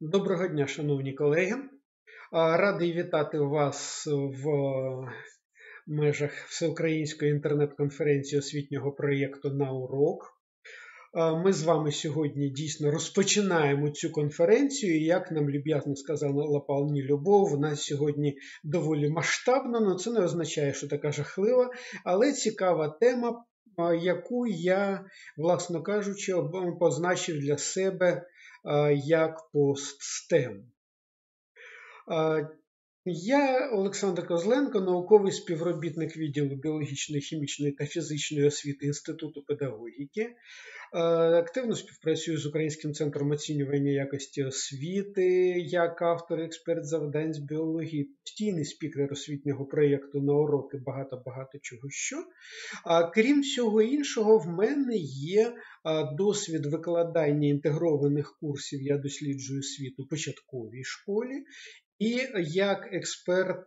Доброго дня, шановні колеги. Радий вітати вас в межах Всеукраїнської інтернет-конференції освітнього проєкту «На урок». Ми з вами сьогодні дійсно розпочинаємо цю конференцію. Як нам люб'язно сказала пані Любов, вона сьогодні доволі масштабна, але це не означає, що така жахлива, але цікава тема, яку я, власно кажучи, позначив для себе як пост-STEM. Я, Олександр Козленко, науковий співробітник відділу біологічної, хімічної та фізичної освіти Інституту педагогіки. Активно співпрацюю з Українським центром оцінювання якості освіти, як автор, експерт завдань з біології, постійний спікер освітнього проєкту «На уроки», багато-багато чого що. Крім всього іншого, в мене є досвід викладання інтегрованих курсів «Я досліджую світ» у початковій школі. І як експерт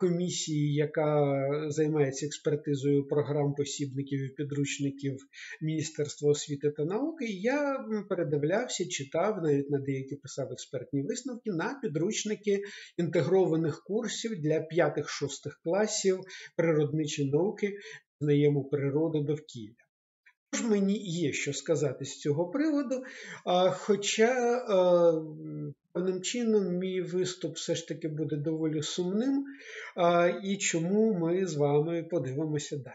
комісії, яка займається експертизою програм, посібників і підручників Міністерства освіти та науки, я передивлявся, читав, навіть на деякі писав експертні висновки на підручники інтегрованих курсів для 5-6 класів природничої науки «Знаємо природу довкілля». Тож мені є що сказати з цього приводу, хоча певним чином мій виступ все ж таки буде доволі сумним, і чому ми з вами подивимося далі.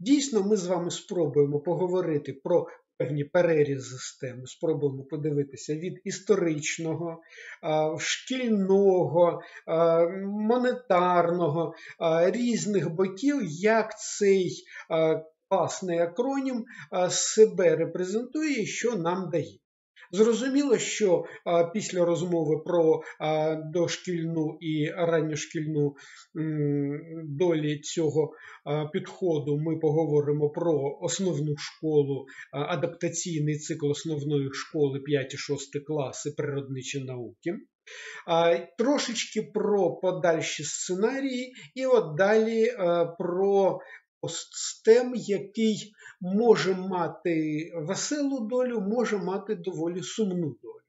Дійсно, ми з вами спробуємо поговорити про певні перерізи STEM, спробуємо подивитися від історичного, шкільного, монетарного, різних боків, як цей класний акронім себе репрезентує і що нам дає. Зрозуміло, що після розмови про дошкільну і ранньошкільну долі цього підходу ми поговоримо про основну школу, адаптаційний цикл основної школи 5-6 класи природничі науки. Трошечки про подальші сценарії і от далі про пост-STEM, який може мати веселу долю, може мати доволі сумну долю.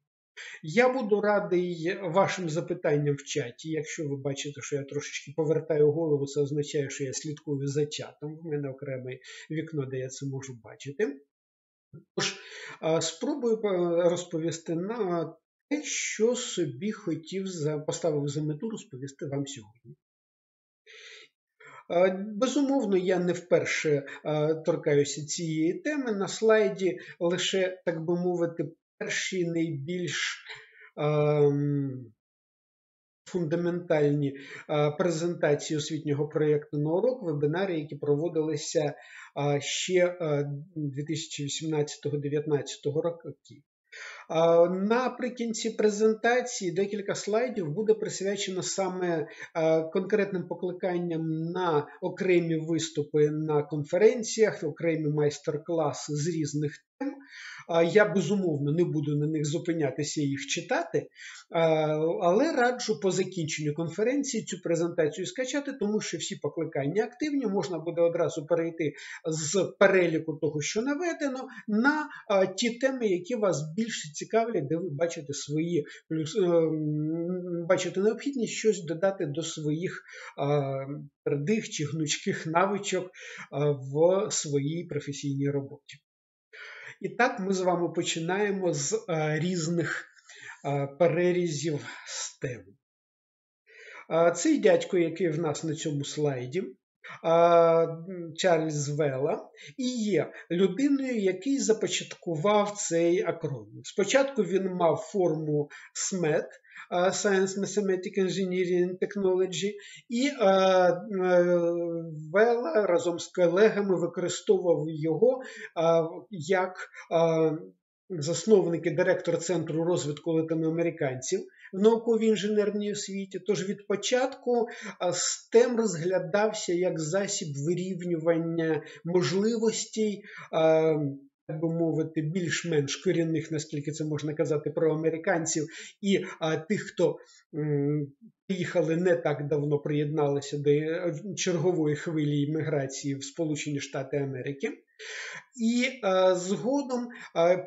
Я буду радий вашим запитанням в чаті. Якщо ви бачите, що я трошечки повертаю голову, це означає, що я слідкую за чатом. В мене окреме вікно, де я це можу бачити. Тож, спробую розповісти на те, що собі поставив за мету розповісти вам сьогодні. Безумовно, я не вперше торкаюся цієї теми. На слайді лише, так би мовити, перші найбільш фундаментальні презентації освітнього проєкту «На урок», вебінари, які проводилися ще 2018-2019 років. Наприкінці презентації декілька слайдів буде присвячено саме конкретним покликанням на окремі виступи на конференціях, окремі майстер-класи з різних тем. Я, безумовно, не буду на них зупинятися і їх читати, але раджу по закінченню конференції цю презентацію скачати, тому що всі покликання активні, можна буде одразу перейти з переліку того, що наведено, на ті теми, які вас більше цікавлять, де ви бачите свої плюс, бачите необхідність щось додати до своїх твердих чи гнучких навичок в своїй професійній роботі. І так ми з вами починаємо з різних перерізів STEM. Цей дядько, який в нас на цьому слайді, Чарльз Велла, і є людиною, який започаткував цей акронім. Спочатку він мав форму SMET, Science, Mathematics, Engineering and Technology, і Велла разом з колегами використовував його як засновник і директор Центру розвитку латиноамериканців в науковій інженерній освіті. Тож від початку STEM розглядався як засіб вирівнювання можливостей, так би мовити, більш-менш корінних, наскільки це можна казати, про американців і тих, хто приїхали не так давно, приєдналися до чергової хвилі імміграції в Сполучені Штати Америки. І згодом,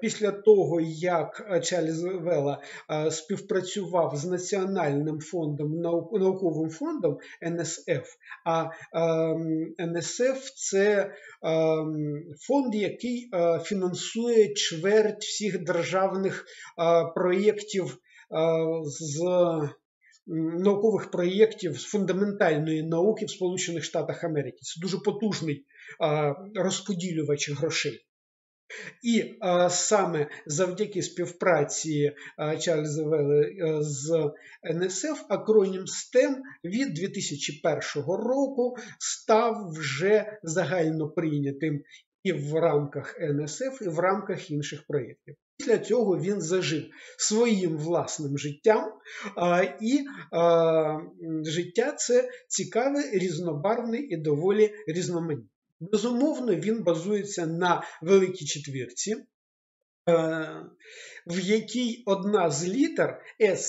після того, як Чарльз Вела співпрацював з Національним фондом, науковим фондом НСФ, а НСФ – це фонд, який фінансує чверть всіх державних проєктів з наукових проєктів з фундаментальної науки в Сполучених Штатах Америки. Це дуже потужний розподілювач грошей. І саме завдяки співпраці Чарльза Велли з НСФ акронім STEM від 2001 року став вже загально прийнятим і в рамках НСФ, і в рамках інших проєктів. Після цього він зажив своїм власним життям, і життя це цікаве, різнобарвне і доволі різноманітне. Безумовно, він базується на великій четвірці, в якій одна з літер S,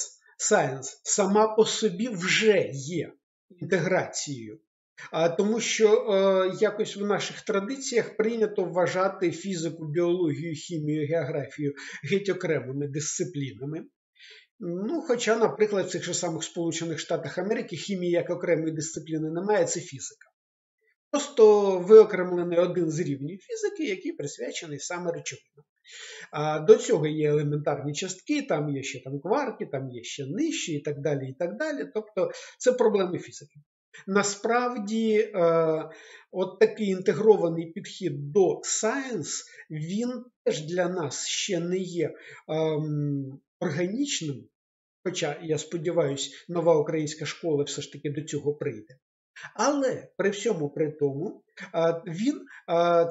Science, сама по собі вже є інтеграцією. Тому що якось в наших традиціях прийнято вважати фізику, біологію, хімію, географію геть окремими дисциплінами. Ну, хоча, наприклад, в цих же самих Сполучених Штатах Америки хімії як окремої дисципліни немає, це фізика. Просто виокремлений один з рівнів фізики, який присвячений саме речовинам. До цього є елементарні частки, там є ще кварки, там є ще нижчі і так далі, і так далі. Тобто це проблеми фізики. Насправді, от такий інтегрований підхід до Science, він теж для нас ще не є органічним, хоча, я сподіваюся, нова українська школа все ж таки до цього прийде. Але при всьому при тому, він,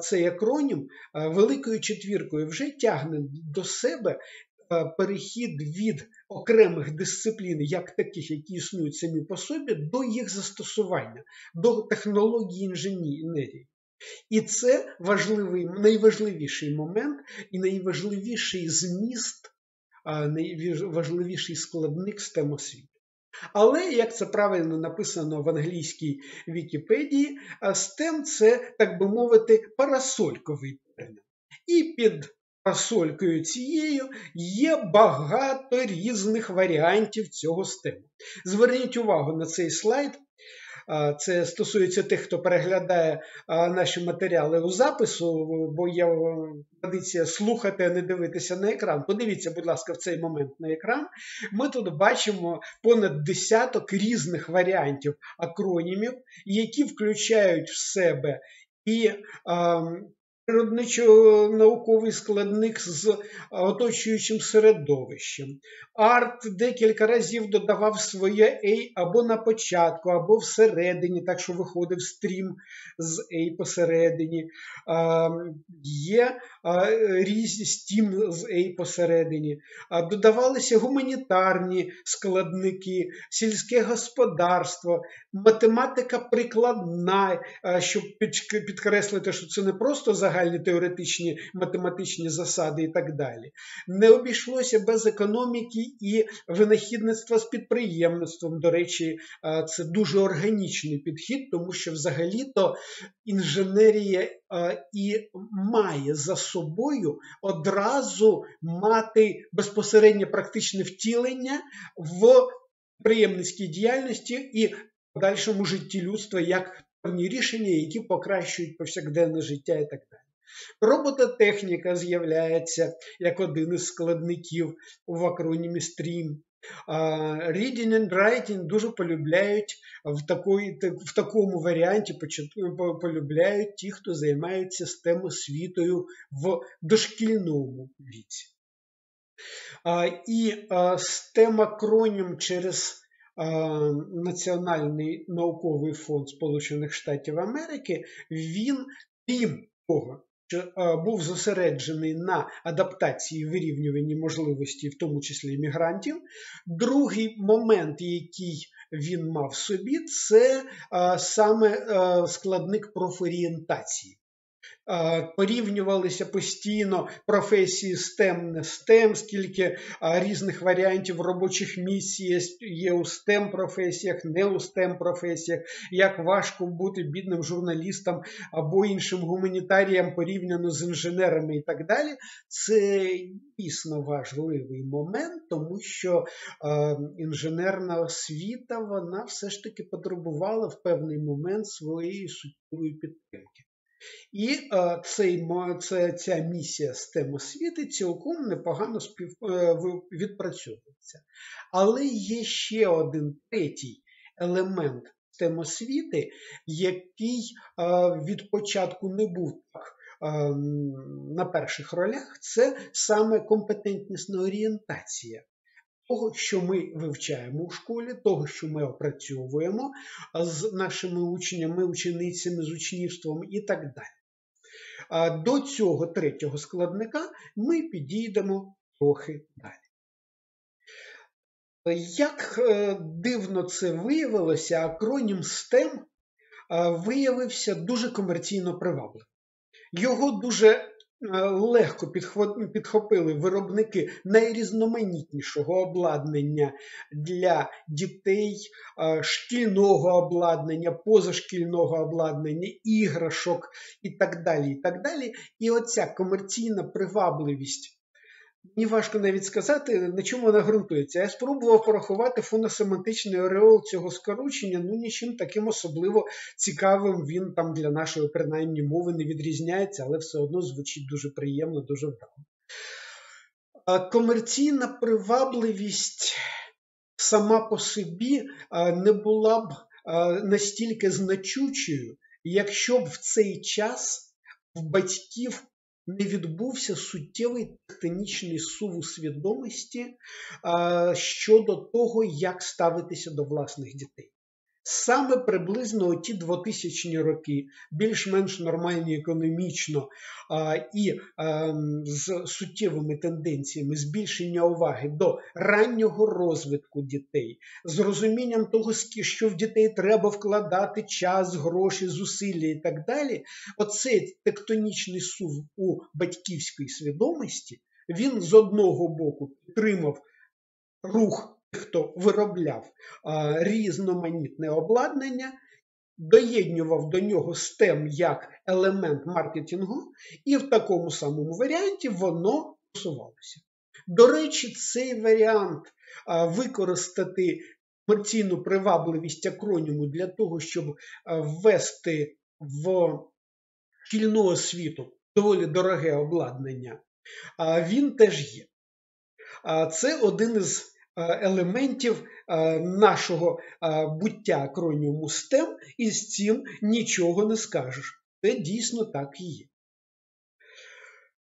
цей акронім, великою четвіркою вже тягне до себе перехід від окремих дисциплін, як таких, які існують самі по собі, до їх застосування, до технології інженерії. І це важливий, найважливіший момент і найважливіший зміст, найважливіший складник STEM освіти. Але, як це правильно написано в англійській Вікіпедії, STEM – це, так би мовити, парасольковий термін. І під парасолькою цією є багато різних варіантів цього STEM. Зверніть увагу на цей слайд. Це стосується тих, хто переглядає наші матеріали у запису, бо є традиція слухати, а не дивитися на екран. Подивіться, будь ласка, в цей момент на екран. Ми тут бачимо понад десяток різних варіантів акронімів, які включають в себе і природничо-науковий складник з оточуючим середовищем. Арт декілька разів додавав своє A або на початку, або всередині, так що виходив стрім з A посередині. Є різні стім з A посередині. Додавалися гуманітарні складники, сільське господарство, математика прикладна, щоб підкреслити, що це не просто загальні теоретичні математичні засади і так далі. Не обійшлося без економіки і винахідництва з підприємництвом. До речі, це дуже органічний підхід, тому що взагалі-то інженерія і має за собою одразу мати безпосереднє практичне втілення в підприємницькій діяльності і подальшому житті людства як певні рішення, які покращують повсякденне життя і так далі. Робототехніка з'являється як один із складників в акронімі STEAM. Reading and writing дуже полюбляють в такому варіанті, полюбляють ті, хто займається STEM-освітою в дошкільному віці. І STEM-акронім через Національний науковий фонд Сполучених Штатів Америки, він, крім того, що був зосереджений на адаптації, вирівнюванні можливості, в тому числі іммігрантів. Другий момент, який він мав в собі, це саме складник профорієнтації. порівнювалися постійно професії STEM, не STEM, скільки різних варіантів робочих місць є у STEM професіях, не у STEM професіях, як важко бути бідним журналістом або іншим гуманітарієм порівняно з інженерами і так далі. Це дійсно важливий момент, тому що інженерна освіта, вона все ж таки потребувала в певний момент своєї суттєвої підтримки. І ця місія STEM-освіти цілком непогано відпрацьовується. Але є ще один третій елемент STEM-освіти, який від початку не був так на перших ролях, це саме компетентнісна орієнтація. Того, що ми вивчаємо у школі, того, що ми опрацьовуємо з нашими учнями, ученицями, з учнівством і так далі. До цього третього складника ми підійдемо трохи далі. Як дивно це виявилося, акронім STEM виявився дуже комерційно привабливим. Його дуже легко підхопили виробники найрізноманітнішого обладнання для дітей, шкільного обладнання, позашкільного обладнання, іграшок і так далі. І оця комерційна привабливість, мені важко навіть сказати, на чому вона ґрунтується. Я спробував порахувати фоносемантичний ореол цього скорочення, ну нічим таким особливо цікавим він там для нашої, принаймні, мови не відрізняється, але все одно звучить дуже приємно, дуже вдало. Комерційна привабливість сама по собі не була б настільки значущою, якщо б в цей час в батьків не відбувся суттєвий тектонічний сув у свідомості щодо того, як ставитися до власних дітей. Саме приблизно оті 2000-ні роки, більш-менш нормальні економічно і з суттєвими тенденціями збільшення уваги до раннього розвитку дітей, з розумінням того, що в дітей треба вкладати час, гроші, зусилля і так далі, оцей тектонічний сув у батьківській свідомості, він з одного боку підтримав рух, хто виробляв різноманітне обладнання, доєднював до нього STEM як елемент маркетингу, і в такому самому варіанті воно просувалося. До речі, цей варіант використати комерційну привабливість акроніму для того, щоб ввести в шкільну освіту доволі дороге обладнання, він теж є. Це один із елементів нашого буття акроніму STEM, і з цим нічого не скажеш. Це дійсно так і є.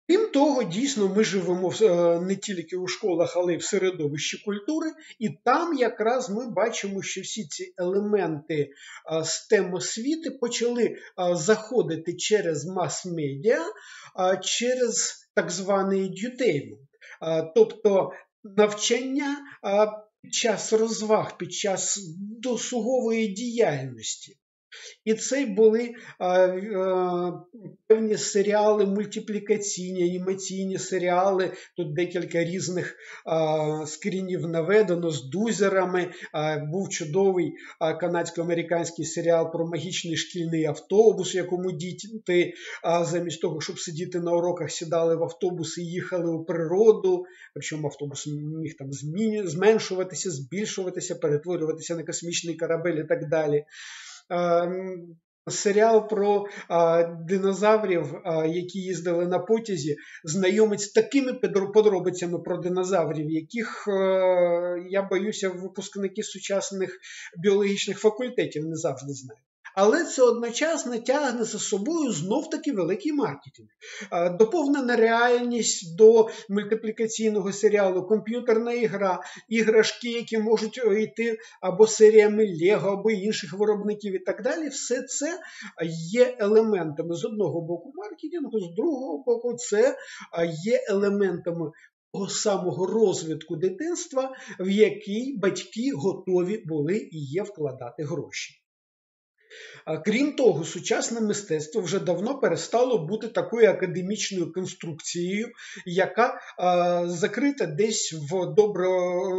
Крім того, дійсно ми живемо не тільки у школах, але й в середовищі культури, і там якраз ми бачимо, що всі ці елементи STEM-освіти почали заходити через мас-медіа, через так званий edutainment. Тобто навчання під час розваг, під час досугової діяльності. І це були певні серіали мультиплікаційні, анімаційні серіали, тут декілька різних скрінів наведено з дузерами, був чудовий канадсько-американський серіал про магічний шкільний автобус, в якому діти замість того, щоб сидіти на уроках, сідали в автобус і їхали у природу, причому автобус міг там зменшуватися, збільшуватися, перетворюватися на космічний корабель і так далі. Серіал про динозаврів, які їздили на потязі, знайомить з такими подробицями про динозаврів, яких, я боюся, випускники сучасних біологічних факультетів не завжди знають. Але це одночасно тягне за собою знов-таки великий маркетинг. Доповнена реальність до мультиплікаційного серіалу, комп'ютерна ігра, іграшки, які можуть йти або серіями Лего, або інших виробників і так далі. Все це є елементами з одного боку маркетингу, з другого боку це є елементами того самого розвитку дитинства, в який батьки готові були і є вкладати гроші. Крім того, сучасне мистецтво вже давно перестало бути такою академічною конструкцією, яка закрита десь в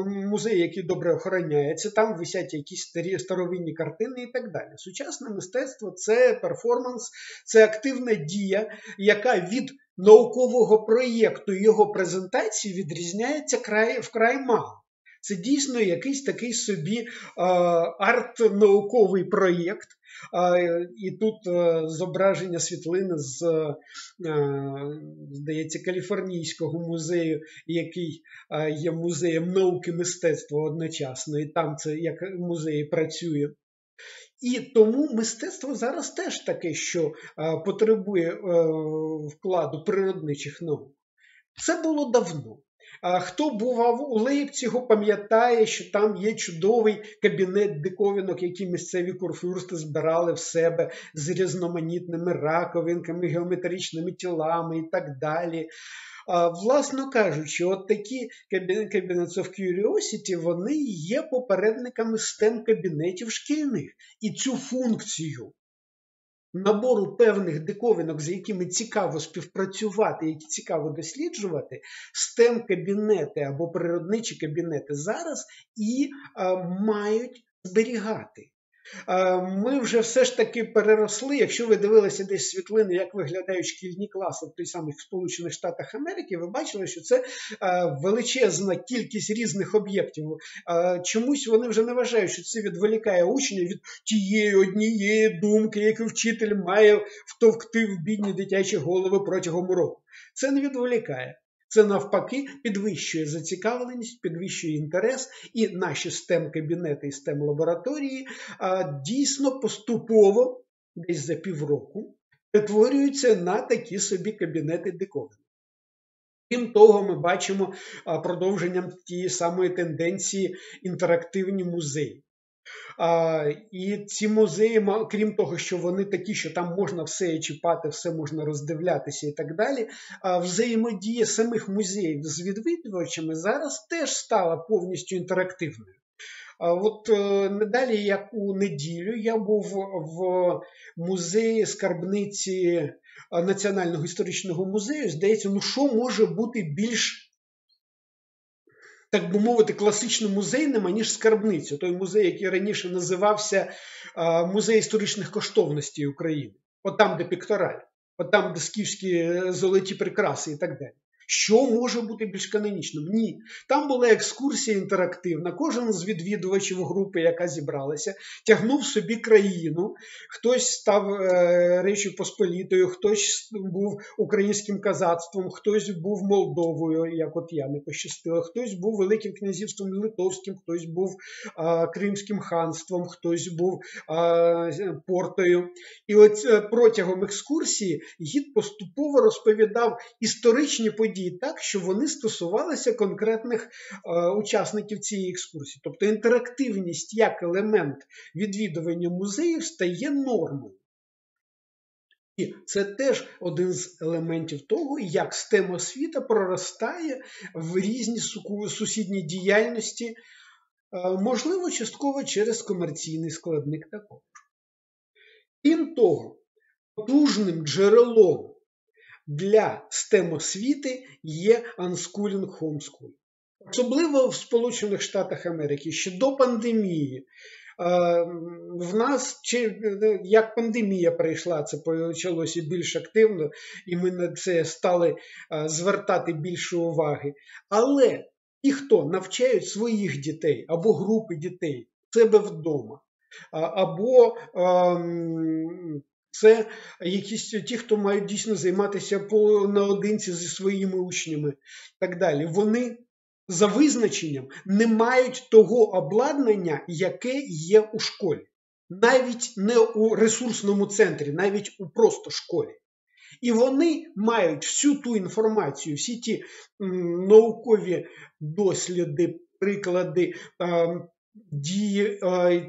музеї, який добре охороняється, там висять якісь старі старовинні картини і так далі. Сучасне мистецтво – це перформанс, це активна дія, яка від наукового проєкту і його презентації відрізняється вкрай мало. Це дійсно якийсь такий собі арт-науковий проєкт. І тут зображення світлини з, здається, Каліфорнійського музею, який є музеєм науки і мистецтва одночасно, і там це як музеї працює. І тому мистецтво зараз теж таке, що потребує вкладу природничих наук. Це було давно. Хто бував у Лейпцігу, пам'ятає, що там є чудовий кабінет диковинок, які місцеві курфюрсти збирали в себе з різноманітними раковинками, геометричними тілами і так далі. Власно кажучи, от такі Cabinets of Curiosity, вони є попередниками STEM-кабінетів шкільних. І цю функцію набору певних диковинок, з якими цікаво співпрацювати, які цікаво досліджувати, STEM-кабінети або природничі кабінети зараз і мають зберігати. Ми вже все ж таки переросли, якщо ви дивилися десь світлини, як виглядають шкільні класи в тих самих Сполучених Штатах Америки, ви бачили, що це величезна кількість різних об'єктів. Чомусь вони вже не вважають, що це відволікає учня від тієї однієї думки, яку вчитель має втовкти в бідні дитячі голови протягом уроку. Це не відволікає. Це навпаки підвищує зацікавленість, підвищує інтерес, і наші STEM-кабінети і STEM-лабораторії дійсно поступово, десь за півроку, перетворюються на такі собі кабінети диковинок. Крім того, ми бачимо продовженням тієї самої тенденції інтерактивні музеї. І ці музеї, крім того, що вони такі, що там можна все чіпати, все можна роздивлятися і так далі, взаємодія самих музеїв з відвідувачами зараз теж стала повністю інтерактивною. От недалі, як у неділю, я був в музеї скарбниці Національного історичного музею. Здається, ну що може бути більш, так би мовити, класично музейним, аніж скарбницю. Той музей, який раніше називався Музей історичних коштовностей України. От там, де піктораль, от там, де скіфські золоті прикраси і так далі. Що може бути більш канонічним? Ні. Там була екскурсія інтерактивна. Кожен з відвідувачів групи, яка зібралася, тягнув собі країну. Хтось став Речі Посполітою, хтось був українським казацтвом, хтось був Молдовою, як от я, не пощастила, хтось був Великим князівством Литовським, хтось був Кримським ханством, хтось був Портою. І от протягом екскурсії гід поступово розповідав історичні події, так, що вони стосувалися конкретних учасників цієї екскурсії. Тобто інтерактивність як елемент відвідування музеїв стає нормою. І це теж один з елементів того, як STEM-освіта проростає в різні сусідні діяльності, можливо, частково через комерційний складник також. Крім того, потужним джерелом для STEM-освіти є unschooling, homeschooling. Особливо в Сполучених Штатах Америки, ще до пандемії. В нас, як пандемія прийшла, це почалося більш активно, і ми на це стали звертати більше уваги. Але ті, хто навчають своїх дітей або групи дітей себе вдома, або це якісь ті, хто мають дійсно займатися наодинці зі своїми учнями і так далі. Вони за визначенням не мають того обладнання, яке є у школі. Навіть не у ресурсному центрі, навіть у просто школі. І вони мають всю ту інформацію, всі ті наукові досліди, приклади, дії,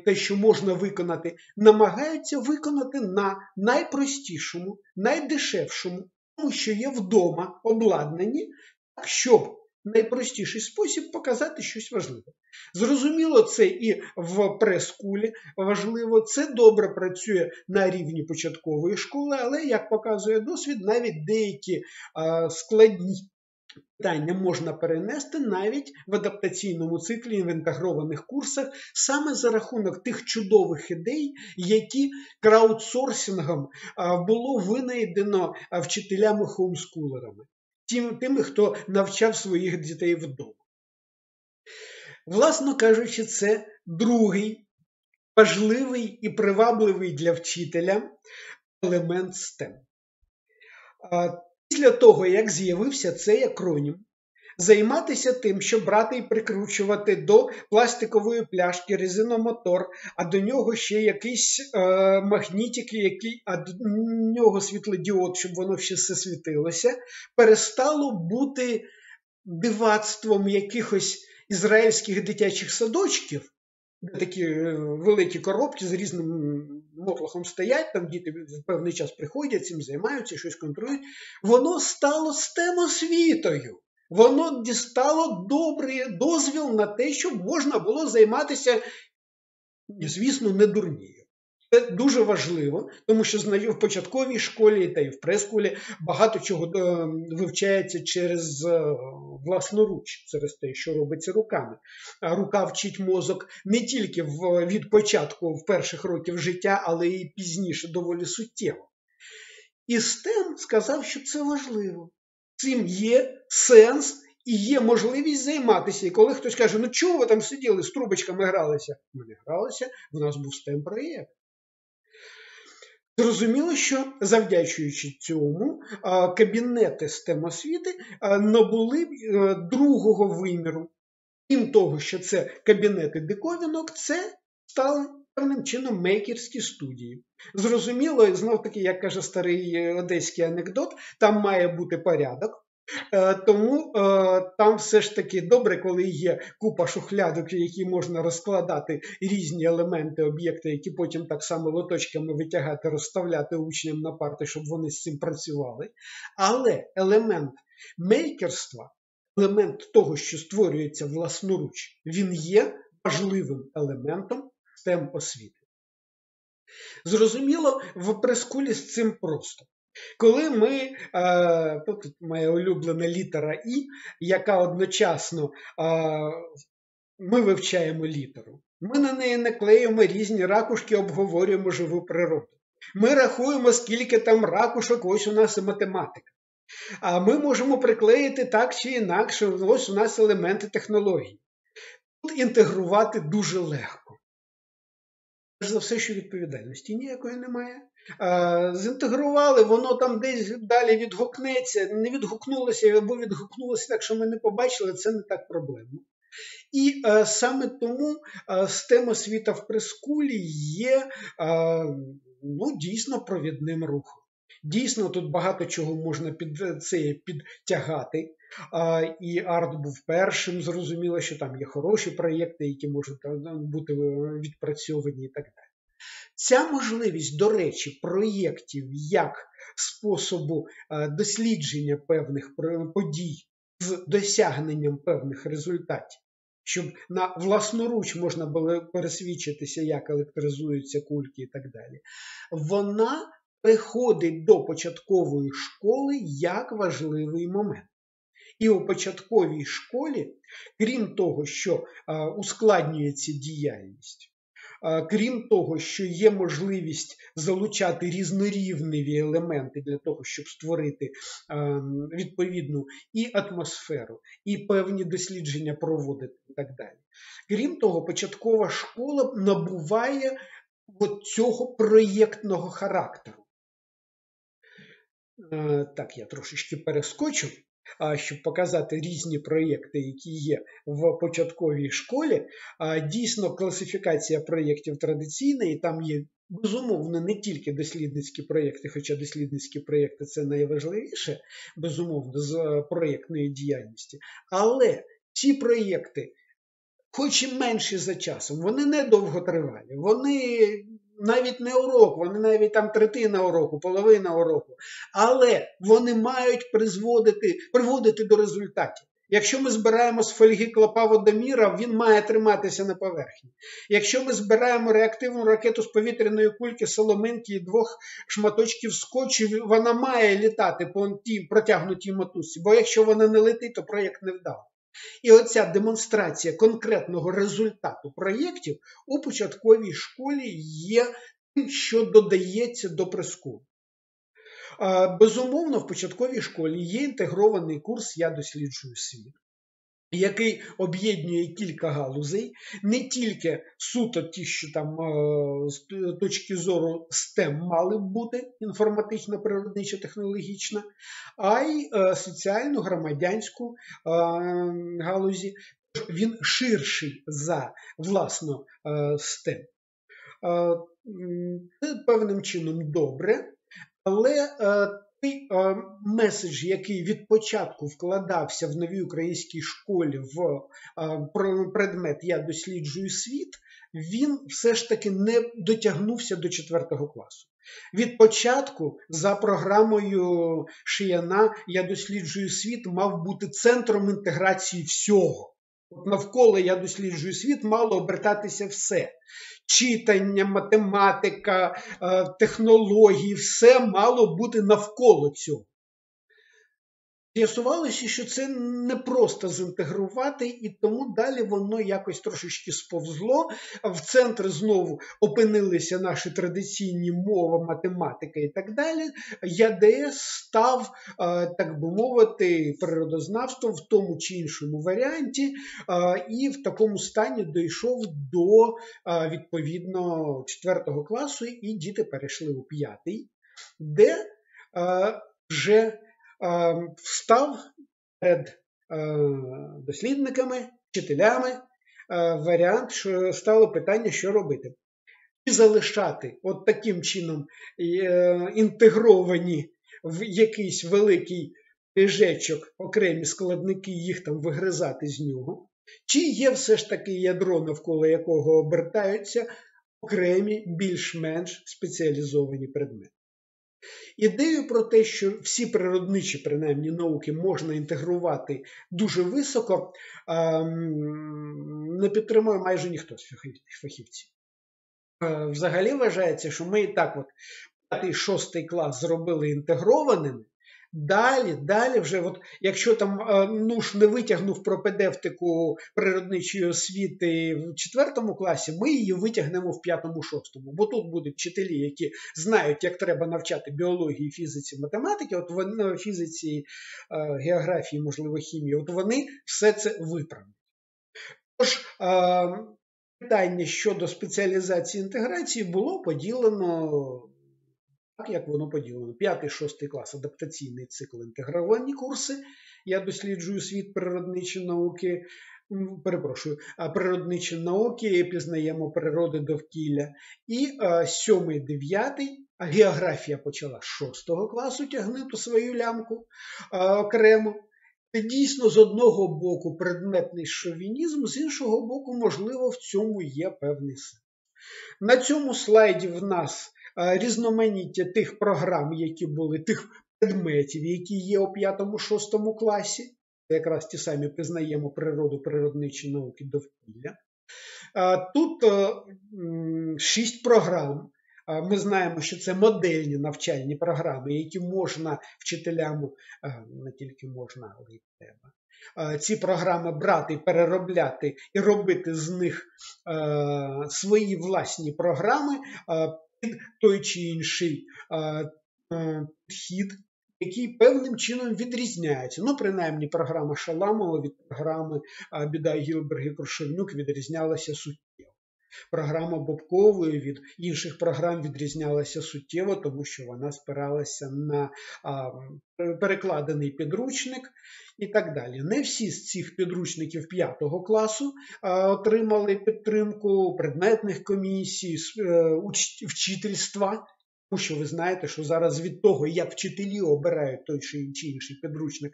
те, що можна виконати, намагаються виконати на найпростішому, найдешевшому, тому що є вдома обладнані, так, щоб найпростіший спосіб показати щось важливе. Зрозуміло, це і в прес-кулі важливо, це добре працює на рівні початкової школи, але, як показує досвід, навіть деякі складні питання можна перенести навіть в адаптаційному циклі, в інтегрованих курсах, саме за рахунок тих чудових ідей, які краудсорсингом було винайдено вчителями-хоумскулерами, тими, хто навчав своїх дітей вдома. Власно кажучи, це другий важливий і привабливий для вчителя елемент STEM. Після того, як з'явився цей акронім, займатися тим, щоб брати і прикручувати до пластикової пляшки резиномотор, а до нього ще якийсь магнітик, а до нього світлодіод, щоб воно ще все світилося, перестало бути дивацтвом якихось ізраїльських дитячих садочків, де такі великі коробки з різним мотлохом стоять, там діти в певний час приходять, цим займаються, щось контролюють. Воно стало STEM-освітою. Воно дістало добрий дозвіл на те, щоб можна було займатися, звісно, не дурнією. Це дуже важливо, тому що в початковій школі та й в прес-школі багато чого вивчається через власноруч, через те, що робиться руками. Рука вчить мозок не тільки від початку, в перших років життя, але і пізніше, доволі суттєво. І STEM сказав, що це важливо. Цим є сенс і є можливість займатися. І коли хтось каже, ну чого ви там сиділи, з трубочками гралися? Ми не гралися, в нас був STEM-проєкт. Зрозуміло, що завдячуючи цьому, кабінети STEM-освіти набули другого виміру. Крім того, що це кабінети диковинок, це стали певним чином мейкерські студії. Зрозуміло, знов-таки, як каже старий одеський анекдот, там має бути порядок. Тому там все ж таки добре, коли є купа шухлядок, які можна розкладати різні елементи, об'єкти, які потім так само лоточками витягати, розставляти учням на парти, щоб вони з цим працювали. Але елемент мейкерства, елемент того, що створюється власноруч, він є важливим елементом STEM-освіти. Зрозуміло, в прес-кулі з цим просто. Коли ми, тут моя улюблена літера «і», яка одночасно, ми вивчаємо літеру, ми на неї наклеюємо різні ракушки, обговорюємо живу природу. Ми рахуємо, скільки там ракушок, ось у нас і математика. А ми можемо приклеїти так чи інакше, ось у нас елементи технології. Тут інтегрувати дуже легко. За все, що відповідальності ніякої немає. Зінтегрували, воно там десь далі відгукнеться, не відгукнулося або відгукнулося так, що ми не побачили, це не так проблемно. І саме тому STEM-освіта в прес-кулі є дійсно провідним рухом. Дійсно, тут багато чого можна підтягати. І арт був першим, зрозуміло, що там є хороші проєкти, які можуть бути відпрацьовані і так далі. Ця можливість, до речі, проєктів як способу дослідження певних подій з досягненням певних результатів, щоб на власноруч можна було пересвідчитися, як електризуються кульки і так далі, вона приходить до початкової школи як важливий момент. І у початковій школі, крім того, що ускладнюється діяльність, крім того, що є можливість залучати різнорівневі елементи для того, щоб створити відповідну і атмосферу, і певні дослідження проводити і так далі. Крім того, початкова школа набуває цього проєктного характеру. Так, я трошечки перескочу, щоб показати різні проєкти, які є в початковій школі. Дійсно, класифікація проєктів традиційна, і там є, безумовно, не тільки дослідницькі проєкти, хоча дослідницькі проєкти – це найважливіше, безумовно, з проєктної діяльності. Але ці проєкти, хоч і менші за часом, вони не довготривалі, вони навіть не урок, вони навіть там третина уроку, половина уроку, але вони мають приводити до результатів. Якщо ми збираємо з фольги клапа водоміра, він має триматися на поверхні. Якщо ми збираємо реактивну ракету з повітряної кульки, соломинки і двох шматочків скотчу, вона має літати по тій протягнутій мотузці, бо якщо вона не летить, то проєкт не вдав. І оця демонстрація конкретного результату проєктів у початковій школі є тим, що додається до прескуру. Безумовно, в початковій школі є інтегрований курс «Я досліджую світ», який об'єднує кілька галузей, не тільки суто ті, що там з точки зору STEM мали б бути, інформатична, природнича, технологічна, а й соціальну, громадянську галузі. Він ширший за, власно, STEM. Це певним чином добре. Але той меседж, який від початку вкладався в новій українській школі в предмет «Я досліджую світ», він все ж таки не дотягнувся до 4-го класу. Від початку за програмою Шияна «Я досліджую світ» мав бути центром інтеграції всього. Навколо «Я досліджую світ» мало обертатися все. Читання, математика, технології, все мало бути навколо цього. З'ясувалося, що це не просто зінтегрувати, і тому далі воно якось трошечки сповзло. В центр знову опинилися наші традиційні мови, математика і так далі. ЯДС став, так би мовити, природознавством в тому чи іншому варіанті, і в такому стані дійшов до, відповідно, 4-го класу, і діти перейшли у 5-й, де вже встав перед дослідниками, вчителями варіант, що стало питання, що робити. І залишати от таким чином інтегровані в якийсь великий пиріжечок окремі складники, їх там вигризати з нього, чи є все ж таки ядро, навколо якого обертаються окремі, більш-менш спеціалізовані предмети. Ідею про те, що всі природничі, принаймні, науки можна інтегрувати дуже високо, не підтримує майже ніхто з фахівців. Взагалі вважається, що ми і так от 5-6 клас зробили інтегрованими, далі вже, от, якщо там НУШ не витягнув пропедевтику природничої освіти в 4-му класі, ми її витягнемо в 5-6-му. Бо тут будуть вчителі, які знають, як треба навчати біології, фізиці, математики, от вони, фізиці, географії, можливо, хімії, от вони все це виправлять. Тож, питання щодо спеціалізації інтеграції було поділено так, як воно поділено. 5-6 клас – адаптаційний цикл, інтегровані курси. Я досліджую світ, природничі науки, пізнаємо природи, довкілля. І 7-9, а географія почала з 6-го класу тягнути свою лямку окремо. Це дійсно, з одного боку, предметний шовінізм, з іншого боку, можливо, в цьому є певний сенс. На цьому слайді в нас різноманіття тих програм, які були, тих предметів, які є у 5-6 класі. Якраз ті самі пізнаємо природу, природничі науки, довкілля. Тут 6 програм. Ми знаємо, що це модельні навчальні програми, які можна вчителям, не тільки можна, але й треба, ці програми брати, переробляти і робити з них свої власні програми під той чи інший підхід, який певним чином відрізняється. Ну, принаймні, програма Шаламова від програми Біда, Гілберг і Крушевнюк відрізнялася суттєво. Програма Бобкової від інших програм відрізнялася суттєво, тому що вона спиралася на перекладений підручник і так далі. Не всі з цих підручників 5-го класу отримали підтримку предметних комісій, вчительства. Тому що ви знаєте, що зараз від того, як вчителі обирають той чи інший підручник,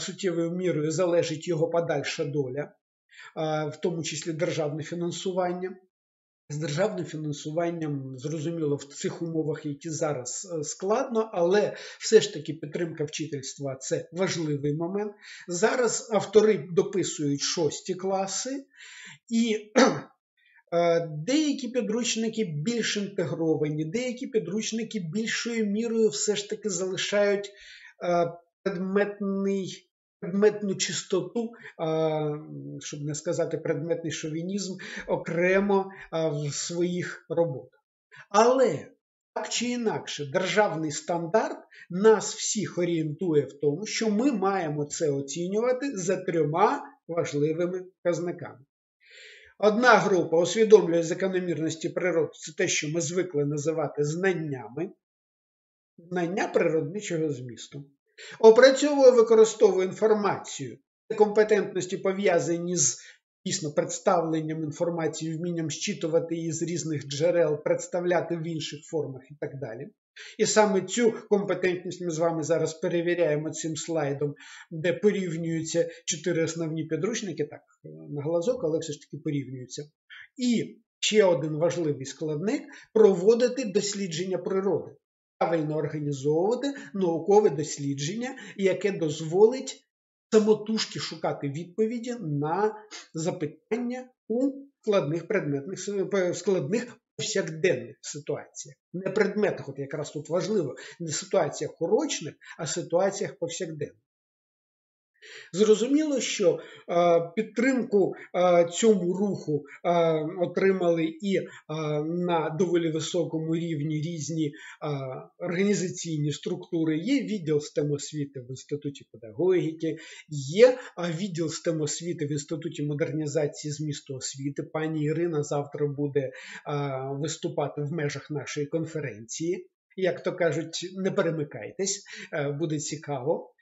суттєвою мірою залежить його подальша доля, в тому числі державне фінансування. З державним фінансуванням, зрозуміло, в цих умовах, які зараз складно, але все ж таки підтримка вчительства – це важливий момент. Зараз автори дописують 6 класи, і деякі підручники більш інтегровані, деякі підручники більшою мірою все ж таки залишають предметну чистоту, щоб не сказати предметний шовінізм, окремо в своїх роботах. Але, так чи інакше, державний стандарт нас всіх орієнтує в тому, що ми маємо це оцінювати за 3 важливими показниками. Одна група усвідомлює закономірності природи, це те, що ми звикли називати знаннями, знання природничого змісту. Опрацьовує, використовує інформацію, компетентності пов'язані з дійсно представленням інформації, вмінням зчитувати її з різних джерел, представляти в інших формах і так далі. І саме цю компетентність ми з вами зараз перевіряємо цим слайдом, де порівнюються 4 основні підручники, так, на глазок, але все ж таки порівнюються. І ще один важливий складник – проводити дослідження природи. Правильно організовувати наукове дослідження, яке дозволить самотужки шукати відповіді на запитання у складних повсякденних ситуаціях. Не предметах, от якраз тут важливо, не ситуаціях урочних, а ситуаціях повсякденних. Зрозуміло, що підтримку цьому руху отримали і на доволі високому рівні різні організаційні структури. Є відділ STEM-освіти в Інституті педагогіки, є відділ STEM-освіти в Інституті модернізації змісту освіти. Пані Ірина завтра буде виступати в межах нашої конференції. Як то кажуть, не перемикайтесь, буде цікаво.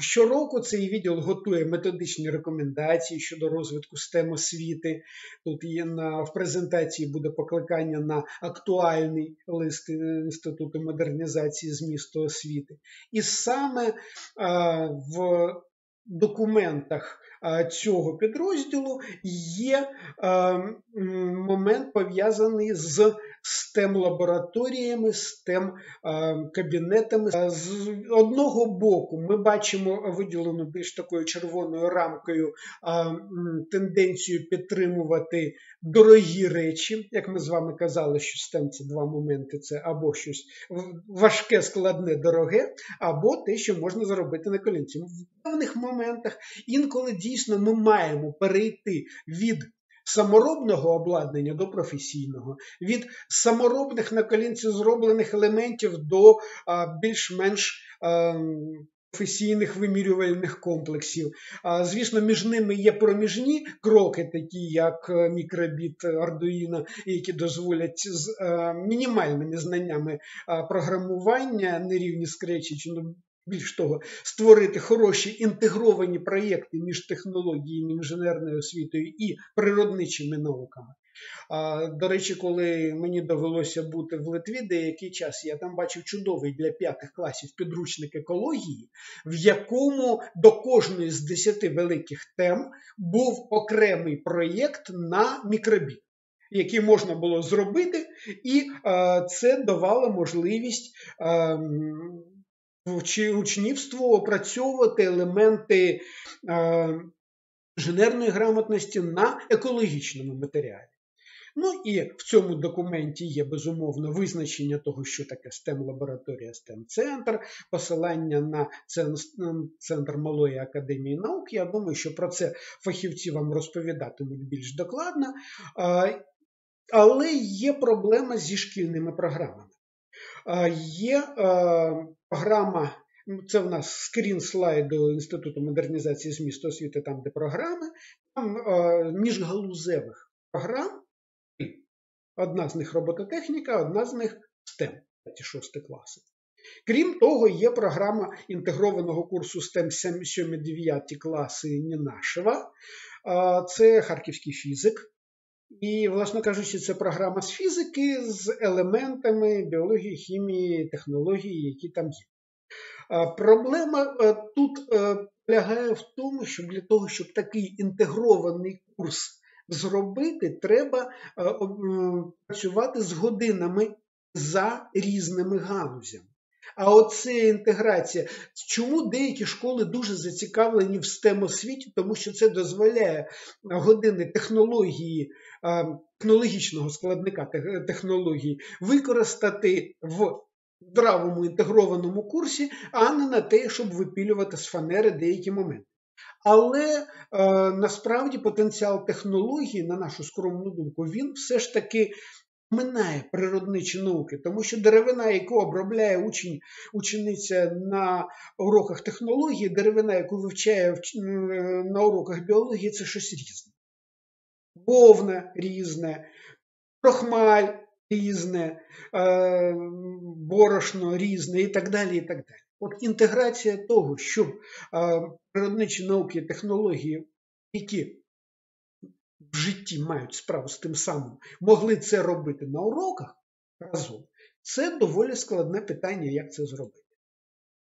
Щороку цей відділ готує методичні рекомендації щодо розвитку STEM-освіти. Тут в презентації буде покликання на актуальний лист Інституту модернізації змісту освіти. І саме в документах цього підрозділу є момент, пов'язаний з STEM-лабораторіями, STEM-кабінетами. З одного боку ми бачимо виділену більш такою червоною рамкою тенденцію підтримувати дорогі речі. Як ми з вами казали, що STEM – це 2 моменти. Це або щось важке, складне, дороге, або те, що можна заробити на колінці. В певних моментах інколи дійсно ми маємо перейти від саморобного обладнання до професійного, від саморобних на колінці зроблених елементів до більш-менш професійних вимірювальних комплексів. Звісно, між ними є проміжні кроки, такі як мікробіт Arduino, які дозволять з мінімальними знаннями програмування на рівні Scratch чи більш того, створити хороші інтегровані проєкти між технологіями, інженерною освітою і природничими науками. До речі, коли мені довелося бути в Литві деякий час, я там бачив чудовий для 5 класів підручник екології, в якому до кожної з 10 великих тем був окремий проєкт на мікробіт, які можна було зробити, і це давало можливість учнівству опрацьовувати елементи інженерної грамотності на екологічному матеріалі. Ну і в цьому документі є, безумовно, визначення того, що таке STEM-лабораторія, STEM-центр, посилання на Центр Малої Академії наук. Я думаю, що про це фахівці вам розповідатимуть більш докладно. Але є проблема зі шкільними програмами. Є програма, це в нас скрін слайду Інституту модернізації змісту освіти, там де програми, там міжгалузевих програм, одна з них робототехніка, одна з них STEM, 5-6 класи. Крім того, є програма інтегрованого курсу STEM 7-9 класи Нінашева, це харківський фізик. І, власне кажучи, це програма з фізики з елементами біології, хімії, технології, які там є. Проблема тут полягає в тому, що для того, щоб такий інтегрований курс зробити, треба працювати з годинами за різними галузями. А оце інтеграція. Чому деякі школи дуже зацікавлені в STEM-освіті? Тому що це дозволяє години технології, технологічного складника технології використати в здравому інтегрованому курсі, а не на те, щоб випілювати з фанери деякі моменти. Але насправді потенціал технології, на нашу скромну думку, він все ж таки минає природничі науки, тому що деревина, яку обробляє учениця на уроках технології, деревина, яку вивчає на уроках біології, це щось різне. Вовна різне, крохмаль різне, борошно різне і так далі, і так далі. От інтеграція того, щоб природничі науки і технології, які в житті мають справу з тим самим, могли це робити на уроках разом, це доволі складне питання, як це зробити.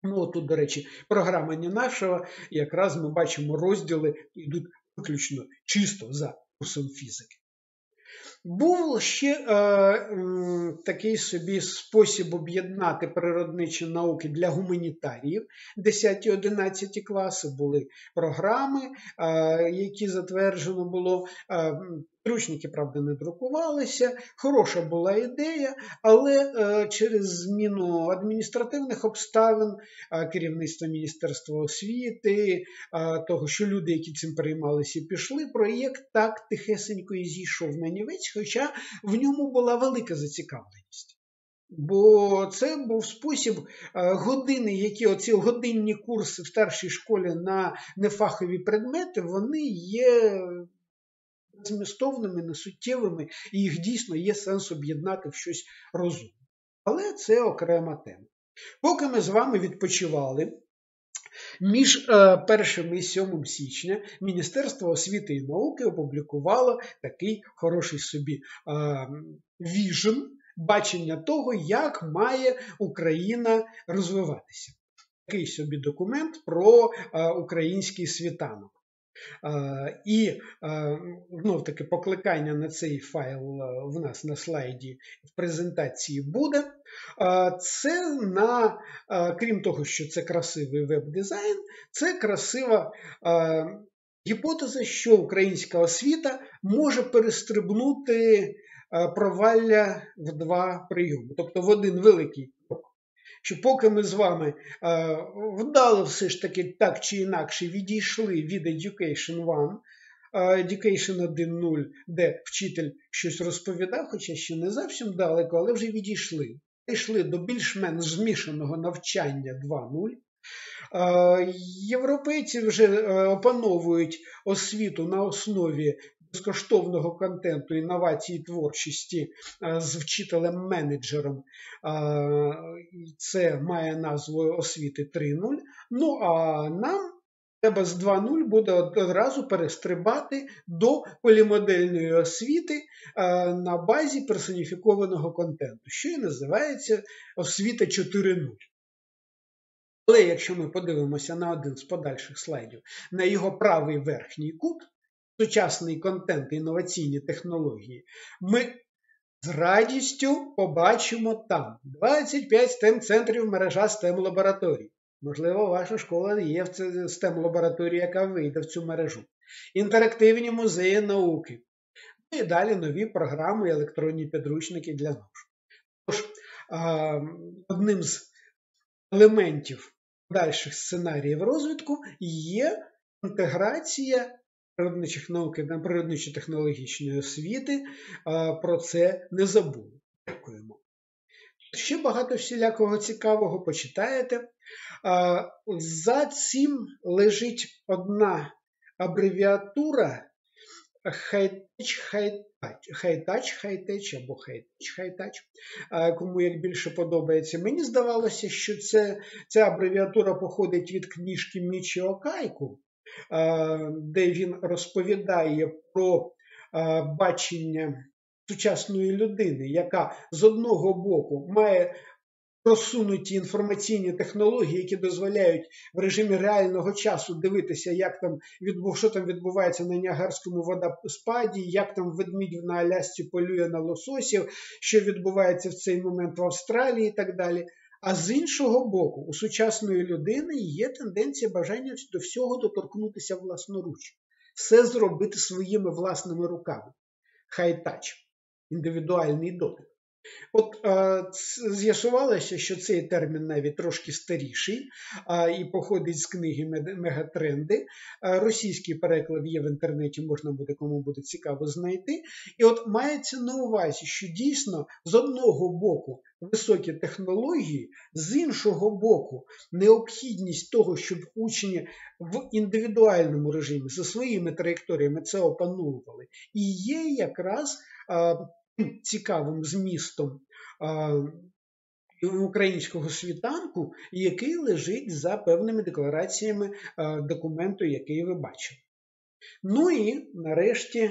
Ну, тут, до речі, програма Нінашева, якраз ми бачимо розділи, йдуть виключно чисто за курсом фізики. Був ще такий собі спосіб об'єднати природничі науки для гуманітаріїв. 10-11 класи були програми, які затверджено було. Підручники, правда, не друкувалися. Хороша була ідея, але через зміну адміністративних обставин, керівництва Міністерства освіти, того, що люди, які цим переймалися, пішли, проєкт так тихесенько і зійшов на нівець, хоча в ньому була велика зацікавленість. Бо це був спосіб години, які оці годинні курси в старшій школі на нефахові предмети, вони є змістовними, несуттєвими, і їх дійсно є сенс об'єднати в щось розумне. Але це окрема тема. Поки ми з вами відпочивали, між 1 і 7 січня Міністерство освіти і науки опублікувало такий хороший собі віжн, бачення того, як має Україна розвиватися. Такий собі документ про український світанок. І, знов таки, покликання на цей файл в нас на слайді в презентації буде. Це, крім того, що це красивий веб-дизайн, це красива гіпотеза, що українська освіта може перестрибнути провалля в два прийоми, тобто в один великий. Що поки ми з вами вдало все ж таки так чи інакше відійшли від Education 1, Education 1.0, де вчитель щось розповідав, хоча ще не зовсім далеко, але вже відійшли. Пішли до більш-менш змішаного навчання 2.0. Європейці вже опановують освіту на основі безкоштовного контенту, інновацій, творчості з вчителем-менеджером. Це має назву освіти 3.0. Ну, а нам треба з 2.0 буде одразу перестрибати до полімодельної освіти на базі персоніфікованого контенту, що і називається освіта 4.0. Але якщо ми подивимося на один з подальших слайдів, на його правий верхній кут, сучасний контент і інноваційні технології, ми з радістю побачимо там 25 STEM-центрів, мережа STEM-лабораторій. Можливо, ваша школа є в STEM-лабораторії, яка вийде в цю мережу. Інтерактивні музеї науки. І далі нові програми і електронні підручники для НОШ. Тож, одним з елементів подальших сценаріїв розвитку є інтеграція природничих наук і природничо-технологічної освіти, про це не забули. Дякуємо. Ще багато всілякого цікавого почитаєте. За цим лежить одна абревіатура хайтач, кому як більше подобається. Мені здавалося, що ця абревіатура походить від книжки Мічі Окайку, де він розповідає про бачення сучасної людини, яка з одного боку має просунуті інформаційні технології, які дозволяють в режимі реального часу дивитися, як там, що там відбувається на Ніагарському водоспаді, як там ведмідь на Алясці полює на лососів, що відбувається в цей момент в Австралії і так далі. А з іншого боку, у сучасної людини є тенденція бажання до всього доторкнутися власноруч. Все зробити своїми власними руками. Хай-тач. Індивідуальний дотик. От з'ясувалося, що цей термін навіть трошки старіший і походить з книги «Мегатренди». Російський переклад є в інтернеті, можна буде, кому буде цікаво, знайти. І от мається на увазі, що дійсно з одного боку високі технології, з іншого боку необхідність того, щоб учні в індивідуальному режимі за своїми траєкторіями це опановували. І є якраз цікавим змістом українського світанку, який лежить за певними деклараціями документу, який ви бачили. Ну і, нарешті,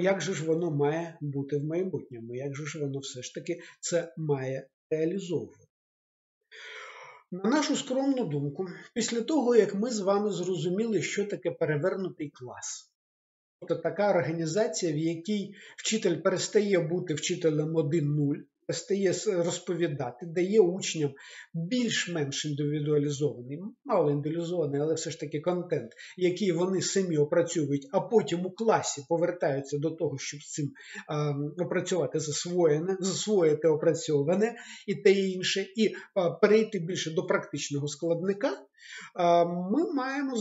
як же ж воно має бути в майбутньому, як же ж воно все ж таки це має реалізовувати. На нашу скромну думку, після того, як ми з вами зрозуміли, що таке перевернутий клас, тобто така організація, в якій вчитель перестає бути вчителем 1-0, перестає розповідати, дає учням більш-менш індивідуалізований, мало індивідуалізований, але все ж таки контент, який вони самі опрацьовують, а потім у класі повертаються до того, щоб з цим опрацювати засвоїти опрацьоване і те і інше, і перейти більше до практичного складника, ми маємо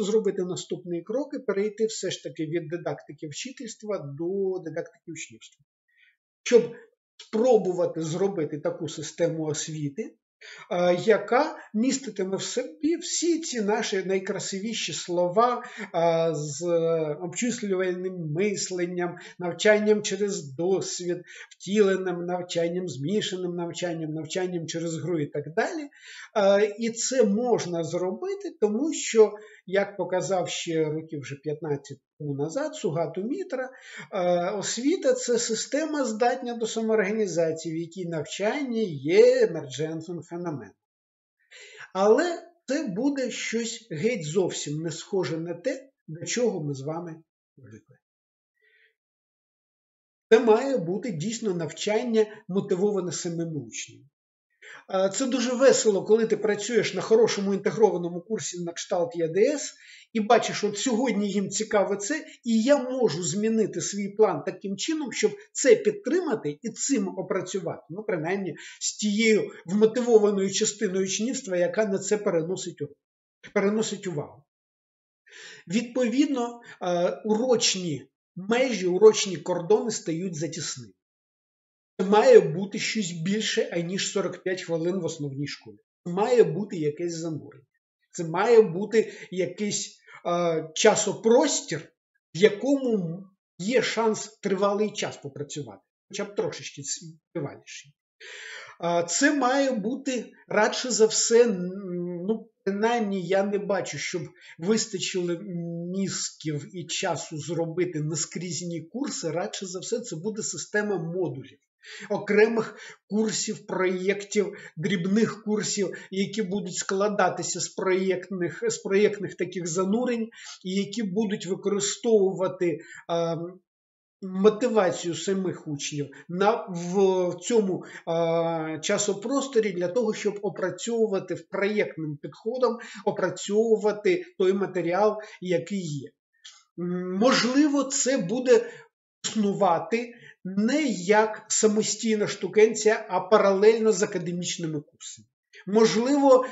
зробити наступні кроки, перейти все ж таки від дидактики вчительства до дидактики учнівства. Щоб спробувати зробити таку систему освіти, яка міститиме в собі всі ці наші найкрасивіші слова з обчислювальним мисленням, навчанням через досвід, втіленим навчанням, змішаним навчанням, навчанням через гру і так далі. І це можна зробити, тому що, як показав ще років вже 15 тому назад Сугато Мітра, освіта – це система, здатна до самоорганізації, в якій навчання є емерджентним феноменом. Але це буде щось геть зовсім не схоже на те, до чого ми з вами звикли. Це має бути дійсно навчання, мотивоване самим учнем. Це дуже весело, коли ти працюєш на хорошому інтегрованому курсі на кшталт ЄДС і бачиш, от сьогодні їм цікаво це, і я можу змінити свій план таким чином, щоб це підтримати і цим опрацювати. Ну, принаймні, з тією вмотивованою частиною учнівства, яка на це переносить увагу. Відповідно, урочні межі, урочні кордони стають затісними. Має бути щось більше, аніж 45 хвилин в основній школі. Має бути якесь занурення. Це має бути якийсь часопростір, в якому є шанс тривалий час попрацювати. Хоча б трошечки триваліше. Це має бути, радше за все, ну, принаймні я не бачу, щоб вистачило мізків і часу зробити наскрізні курси. Радше за все, це буде система модулів. Окремих курсів, проєктів, дрібних курсів, які будуть складатися з проєктних таких занурень, і які будуть використовувати мотивацію самих учнів в цьому часопросторі для того, щоб опрацьовувати проєктним підходом, опрацьовувати той матеріал, який є. Можливо, це буде існувати не як самостійна штукенція, а паралельно з академічними курсами. Можливо,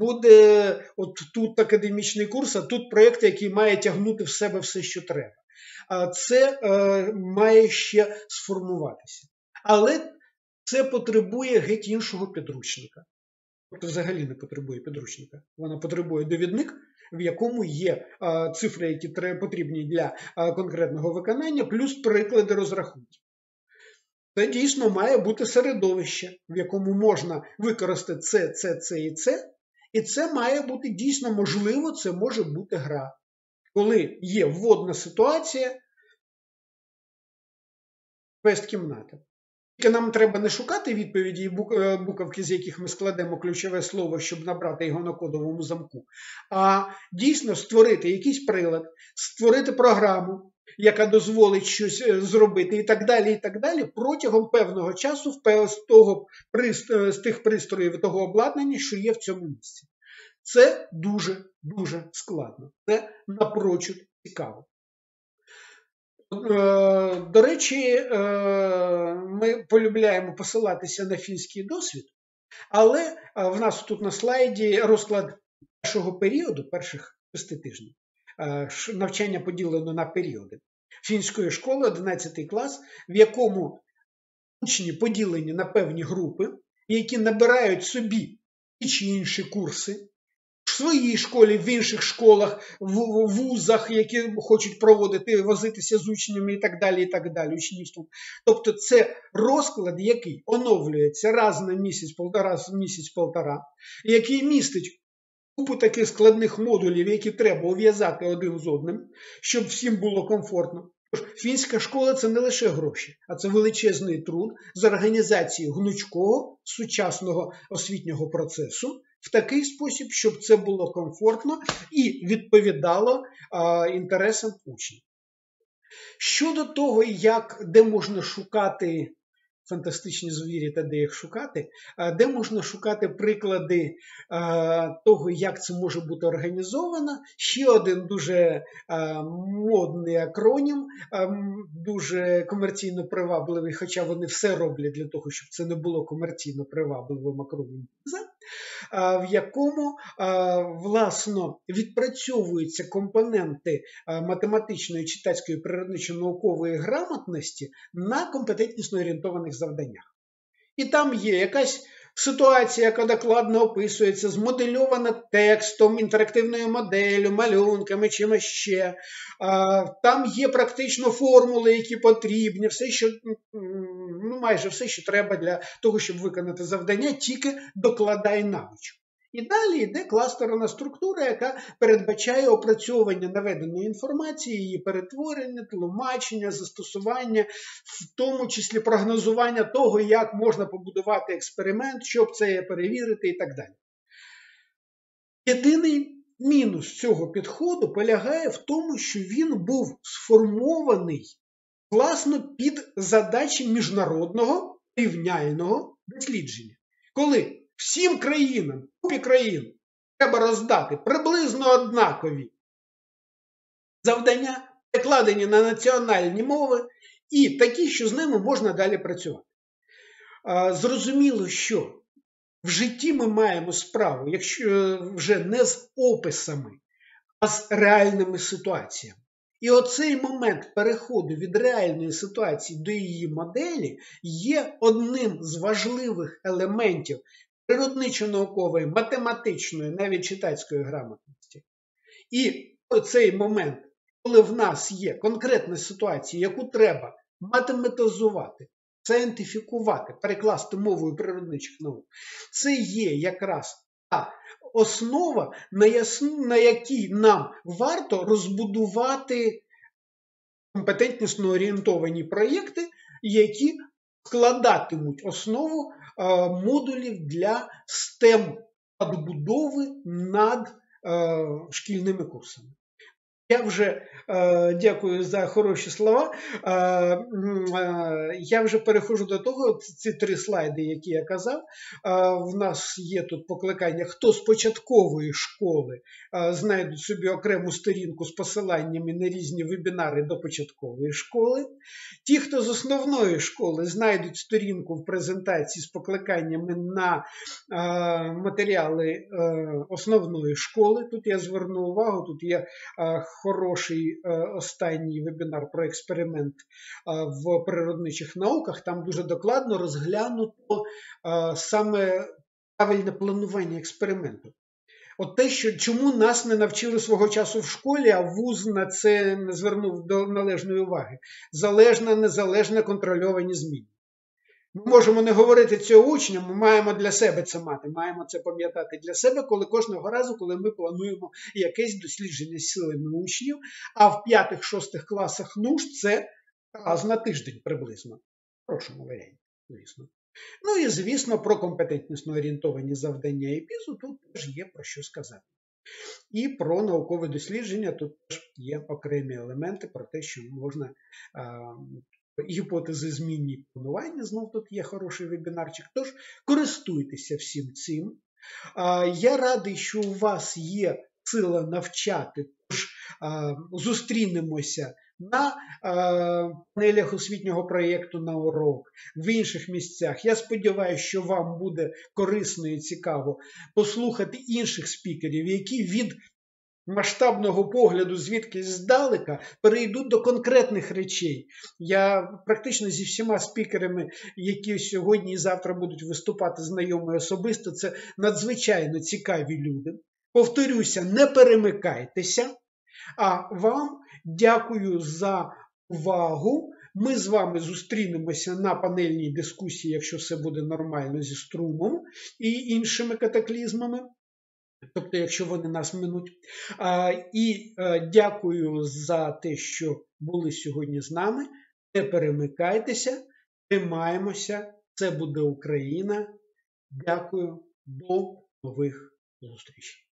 буде от тут академічний курс, а тут проєкт, який має тягнути в себе все, що треба. Це має ще сформуватися. Але це потребує геть іншого підручника. Тобто взагалі не потребує підручника. Вона потребує довідник, в якому є цифри, які потрібні для конкретного виконання, плюс приклади розрахунків. Це дійсно має бути середовище, в якому можна використати це і це. І це має бути дійсно можливо, це може бути гра. Коли є вводна ситуація, квест-кімната. Нам треба не шукати відповіді і буковки, з яких ми складемо ключове слово, щоб набрати його на кодовому замку, а дійсно створити якийсь прилад, створити програму, яка дозволить щось зробити і так далі протягом певного часу з тих пристроїв, того обладнання, що є в цьому місці. Це дуже-дуже складно. Це напрочуд цікаво. До речі, ми полюбляємо посилатися на фінський досвід, але в нас тут на слайді розклад першого періоду, перших 6 тижнів, навчання поділено на періоди фінської школи, 11 клас, в якому учні поділені на певні групи, які набирають собі ті чи інші курси, в своїй школі, в інших школах, в вузах, які хочуть проводити, возитися з учнями і так далі, учнівством. Тобто це розклад, який оновлюється раз на місяць, раз в місяць-півтора, який містить купу таких складних модулів, які треба ув'язати один з одним, щоб всім було комфортно. Фінська школа – це не лише гроші, а це величезний труд з організації гнучкого, сучасного освітнього процесу, в такий спосіб, щоб це було комфортно і відповідало інтересам учнів. Щодо того, де можна шукати фантастичні звірі та де їх шукати, де можна шукати приклади того, як це може бути організовано, ще один дуже модний акронім, дуже комерційно привабливий, хоча вони все роблять для того, щоб це не було комерційно привабливим акронімом, в якому, власно, відпрацьовуються компоненти математичної, читацької, природничо-наукової грамотності на компетентнісно-орієнтованих завданнях. І там є якась ситуація, яка докладно описується, змодельована текстом, інтерактивною моделлю, малюнками, чимось ще. Там є практично формули, які потрібні, все, що, майже все, що треба для того, щоб виконати завдання, тільки докладай навичок. І далі йде кластерна структура, яка передбачає опрацьовування наведеної інформації, її перетворення, тлумачення, застосування, в тому числі прогнозування того, як можна побудувати експеримент, щоб це перевірити і так далі. Єдиний мінус цього підходу полягає в тому, що він був сформований власно під задачі міжнародного рівняльного дослідження. Коли всім країнам, купі країн, треба роздати приблизно однакові завдання, перекладені на національні мови, і такі, що з ними можна далі працювати. Зрозуміло, що в житті ми маємо справу, якщо вже не з описами, а з реальними ситуаціями. І оцей момент переходу від реальної ситуації до її моделі є одним з важливих елементів природничо-наукової, математичної, навіть читацької грамотності. І оцей момент, коли в нас є конкретна ситуація, яку треба математизувати, саєнтифікувати, перекласти мовою природничих наук, це є якраз та основа, на якій нам варто розбудувати компетентнісно-орієнтовані проєкти, які складатимуть основу модулів для STEM-надбудови над шкільними курсами. Я вже, дякую за хороші слова, я вже перехожу до того, ці 3 слайди, які я казав, в нас є тут покликання, хто з початкової школи знайдуть собі окрему сторінку з посиланнями на різні вебінари до початкової школи, ті, хто з основної школи знайдуть сторінку в презентації з покликаннями на матеріали основної школи, тут я зверну увагу, тут є хороший останній вебінар про експеримент в природничих науках. Там дуже докладно розглянуто саме правильне планування експерименту. От те, чому нас не навчили свого часу в школі, а вуз на це не звернув до належної уваги. Залежна, незалежна, контрольовані зміни. Ми можемо не говорити цього учням, ми маємо для себе це мати, маємо це пам'ятати для себе, коли кожного разу, коли ми плануємо якесь дослідження з силами учнів, а в 5-6 класах нуж це раз на тиждень приблизно. Прошу, Валерій. звісно. Ну і, звісно, про компетентнісно орієнтовані завдання і ПІЗу тут теж є про що сказати. І про наукове дослідження тут теж є окремі елементи про те, що можна гіпотези змінні планування, знов тут є хороший вебінарчик, тож користуйтеся всім цим. Я радий, що у вас є сила навчати, тож зустрінемося на панелях освітнього проєкту на урок, в інших місцях. Я сподіваюся, що вам буде корисно і цікаво послухати інших спікерів, які від масштабного погляду звідкись здалека перейдуть до конкретних речей. Я практично зі всіма спікерами, які сьогодні і завтра будуть виступати, знайомі особисто. Це надзвичайно цікаві люди. Повторюся, не перемикайтеся. А вам дякую за увагу. Ми з вами зустрінемося на панельній дискусії, якщо все буде нормально зі струмом і іншими катаклізмами. Тобто, якщо вони нас минуть. І дякую за те, що були сьогодні з нами. Не перемикайтеся, тримаємося. Це буде Україна. Дякую. До нових зустрічей.